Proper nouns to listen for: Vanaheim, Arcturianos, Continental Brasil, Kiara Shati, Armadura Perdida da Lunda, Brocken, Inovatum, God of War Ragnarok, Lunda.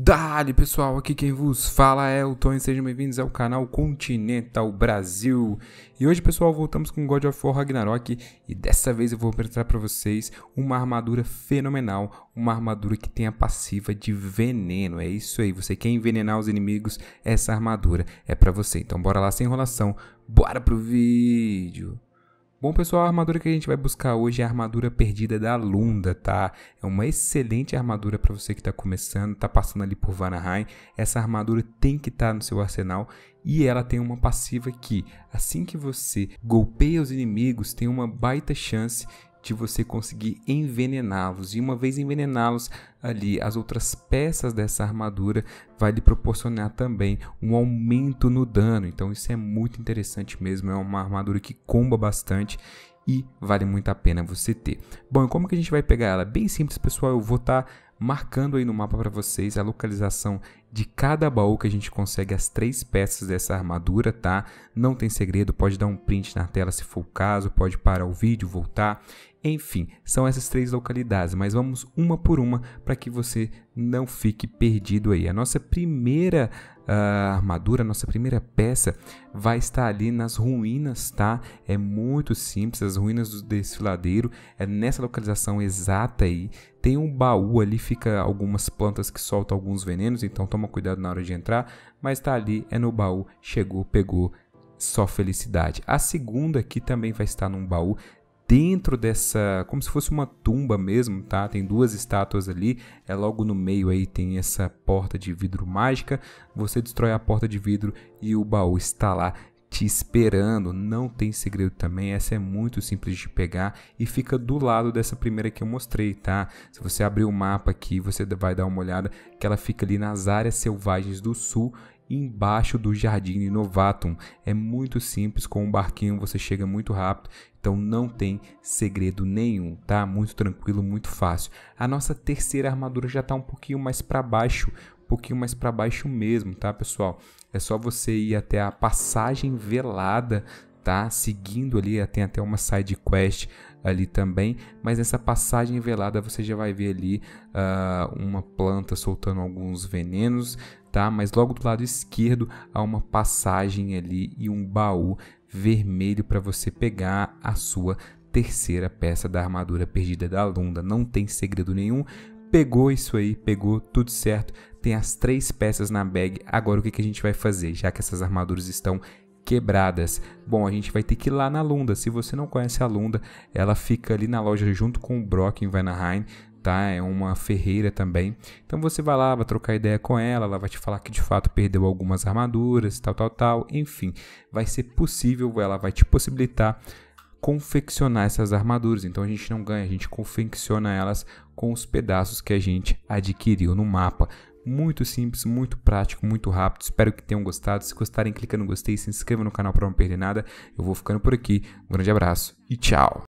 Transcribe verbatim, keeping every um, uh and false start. Dali pessoal, aqui quem vos fala é o Tom e sejam bem-vindos ao canal Continental Brasil. E hoje pessoal, voltamos com God of War Ragnarok e dessa vez eu vou apresentar para vocês uma armadura fenomenal, uma armadura que tem a passiva de veneno. É isso aí, você quer envenenar os inimigos, essa armadura é para você. Então bora lá, sem enrolação, bora pro vídeo! Bom pessoal, a armadura que a gente vai buscar hoje é a Armadura Perdida da Lunda, tá? É uma excelente armadura para você que está começando, está passando ali por Vanaheim. Essa armadura tem que estar tá no seu arsenal e ela tem uma passiva que, assim que você golpeia os inimigos, tem uma baita chance de você conseguir envenená-los. E uma vez envenená-los ali, as outras peças dessa armadura vai lhe proporcionar também um aumento no dano. Então isso é muito interessante mesmo, é uma armadura que comba bastante e vale muito a pena você ter. Bom, e como que a gente vai pegar ela? Bem simples, pessoal, eu vou estar tá marcando aí no mapa para vocês a localização de cada baú que a gente consegue as três peças dessa armadura, tá? Não tem segredo, pode dar um print na tela se for o caso, pode parar o vídeo, voltar. Enfim, são essas três localidades, mas vamos uma por uma para que você não fique perdido aí. A nossa primeira uh, armadura, a nossa primeira peça vai estar ali nas ruínas, tá? É muito simples, as ruínas do desfiladeiro, é nessa localização exata aí. Tem um baú ali, fica algumas plantas que soltam alguns venenos, então toma cuidado na hora de entrar, mas tá ali, é no baú, chegou, pegou, só felicidade. A segunda aqui também vai estar num baú, dentro dessa, como se fosse uma tumba mesmo, tá? Tem duas estátuas ali, é logo no meio aí tem essa porta de vidro mágica, você destrói a porta de vidro e o baú está lá te esperando, não tem segredo também, essa é muito simples de pegar e fica do lado dessa primeira que eu mostrei, tá? Se você abrir o mapa aqui, você vai dar uma olhada que ela fica ali nas áreas selvagens do sul, embaixo do jardim Inovatum. É muito simples, com um barquinho você chega muito rápido, então não tem segredo nenhum, tá? Muito tranquilo, muito fácil. A nossa terceira armadura já está um pouquinho mais para baixo, um pouquinho mais para baixo mesmo, tá pessoal? É só você ir até a passagem velada, tá? Seguindo ali, tem até uma side quest ali também, mas nessa passagem velada você já vai ver ali uh, uma planta soltando alguns venenos, tá? Mas logo do lado esquerdo há uma passagem ali e um baú vermelho para você pegar a sua terceira peça da Armadura Perdida da Lunda. Não tem segredo nenhum. Pegou isso aí, pegou, tudo certo, tem as três peças na bag. Agora o que, que a gente vai fazer, já que essas armaduras estão quebradas? Bom, a gente vai ter que ir lá na Lunda. Se você não conhece a Lunda, ela fica ali na loja junto com o Brocken em Vanaheim, tá? É uma ferreira também, então você vai lá, vai trocar ideia com ela, ela vai te falar que de fato perdeu algumas armaduras, tal, tal, tal, enfim, vai ser possível, ela vai te possibilitar confeccionar essas armaduras. Então a gente não ganha, a gente confecciona elas com os pedaços que a gente adquiriu no mapa. Muito simples, muito prático, muito rápido. Espero que tenham gostado. Se gostarem, clica no gostei, se inscreva no canal para não perder nada. Eu vou ficando por aqui. Um grande abraço e tchau!